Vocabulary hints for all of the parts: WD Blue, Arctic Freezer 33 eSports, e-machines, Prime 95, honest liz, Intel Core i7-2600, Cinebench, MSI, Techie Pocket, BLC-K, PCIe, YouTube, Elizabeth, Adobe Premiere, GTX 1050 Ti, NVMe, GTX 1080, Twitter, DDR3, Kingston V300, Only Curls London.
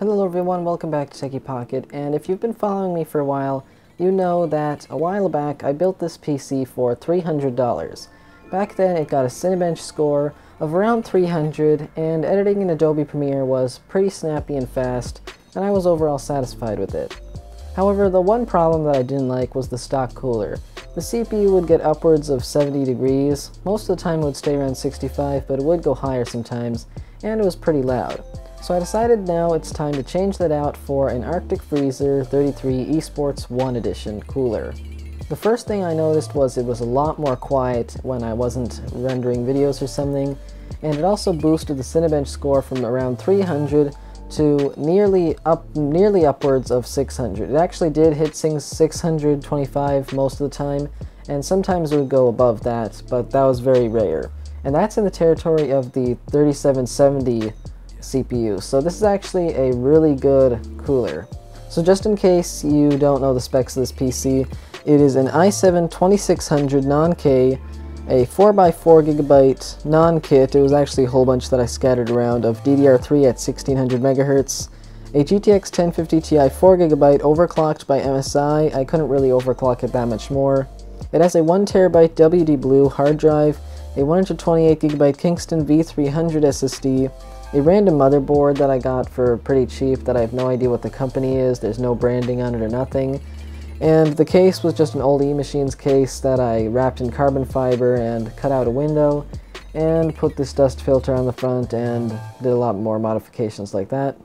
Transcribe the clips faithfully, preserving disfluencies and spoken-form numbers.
Hello everyone, welcome back to Techie Pocket, and if you've been following me for a while, you know that a while back I built this P C for three hundred dollars. Back then it got a Cinebench score of around three hundred, and editing in Adobe Premiere was pretty snappy and fast, and I was overall satisfied with it. However, the one problem that I didn't like was the stock cooler. The C P U would get upwards of seventy degrees, most of the time it would stay around sixty-five, but it would go higher sometimes, and it was pretty loud. So I decided now it's time to change that out for an Arctic Freezer thirty-three eSports one edition cooler. The first thing I noticed was it was a lot more quiet when I wasn't rendering videos or something, and it also boosted the Cinebench score from around three hundred to nearly up, nearly upwards of six hundred. It actually did hit six hundred twenty-five most of the time, and sometimes it would go above that, but that was very rare. And that's in the territory of the thirty-seven seventy C P U, so this is actually a really good cooler. So just in case you don't know the specs of this P C, it is an i seven twenty-six hundred non-K, a four by four gigabyte non-kit. It was actually a whole bunch that I scattered around of D D R three at sixteen hundred megahertz, a G T X ten fifty Ti four gigabyte overclocked by M S I. I couldn't really overclock it that much more. It has a one terabyte W D Blue hard drive, a one hundred twenty-eight gigabyte Kingston V three hundred S S D, a random motherboard that I got for pretty cheap that I have no idea what the company is, there's no branding on it or nothing, and the case was just an old e-machines case that I wrapped in carbon fiber and cut out a window and put this dust filter on the front and did a lot more modifications like that.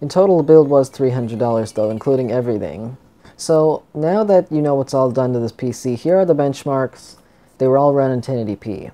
In total, the build was three hundred dollars though, including everything. So now that you know what's all done to this P C, here are the benchmarks. They were all run in ten eighty p.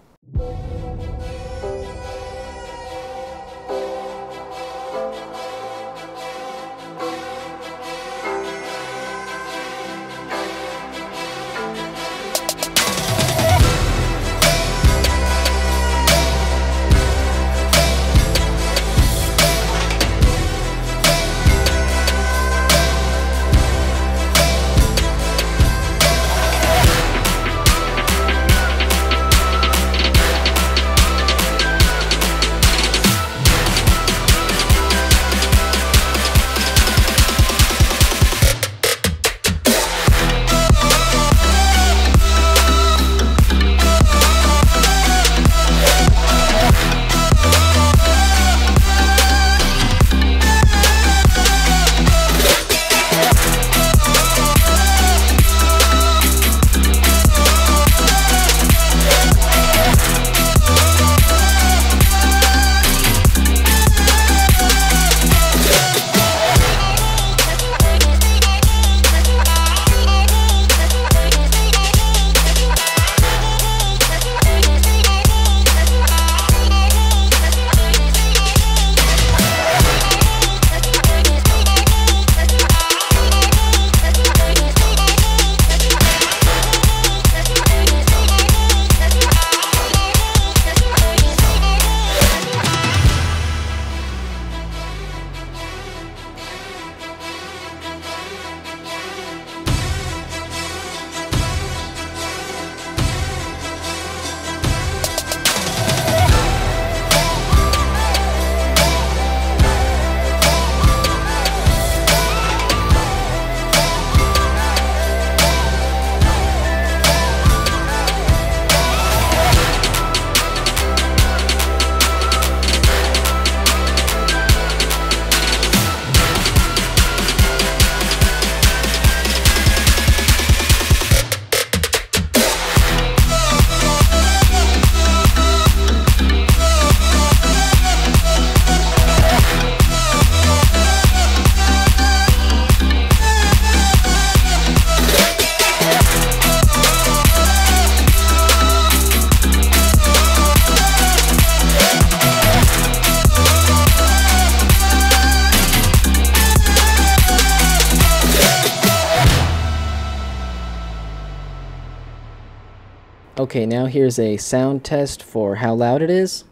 Okay, now here's a sound test for how loud it is.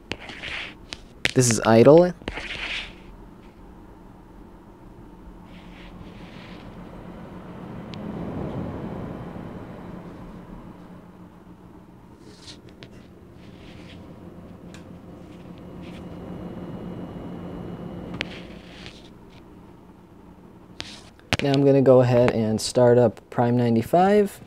This is idle. Now I'm going to go ahead and start up Prime ninety-five.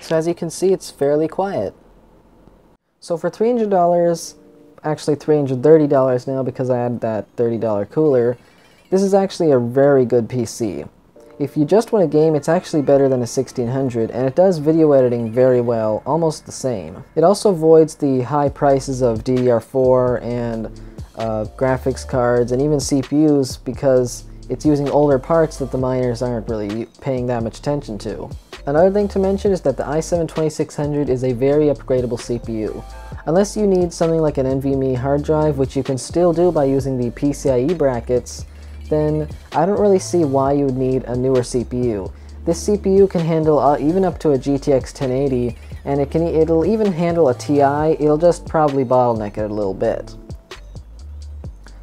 So as you can see, it's fairly quiet. So for three hundred dollars, actually three hundred thirty dollars now because I had that thirty dollar cooler, this is actually a very good P C. If you just want a game, it's actually better than a sixteen hundred, and it does video editing very well, almost the same. It also avoids the high prices of D D R four and uh, graphics cards and even C P Us because it's using older parts that the miners aren't really paying that much attention to. Another thing to mention is that the i seven twenty-six hundred is a very upgradable C P U. Unless you need something like an NVMe hard drive, which you can still do by using the P C I E brackets, then I don't really see why you would need a newer C P U. This C P U can handle uh, even up to a G T X ten eighty, and it can, it'll even handle a Ti. It'll just probably bottleneck it a little bit.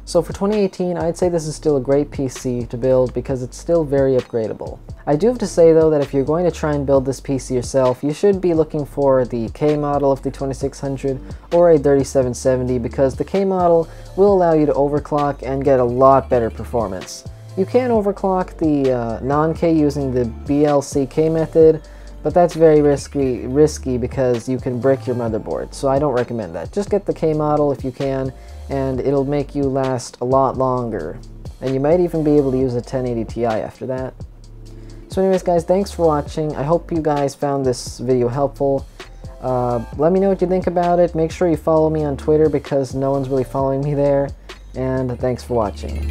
So for twenty eighteen, I'd say this is still a great P C to build because it's still very upgradable. I do have to say though that if you're going to try and build this P C yourself, you should be looking for the K model of the twenty-six hundred or a thirty-seven seventy because the K model will allow you to overclock and get a lot better performance. You can overclock the uh, non-K using the B L C K method, but that's very risky, risky because you can brick your motherboard, so I don't recommend that. Just get the K model if you can, and it'll make you last a lot longer, and you might even be able to use a ten eighty Ti after that. So anyways guys, thanks for watching. I hope you guys found this video helpful. Uh, let me know what you think about it. Make sure you follow me on Twitter because no one's really following me there, and thanks for watching.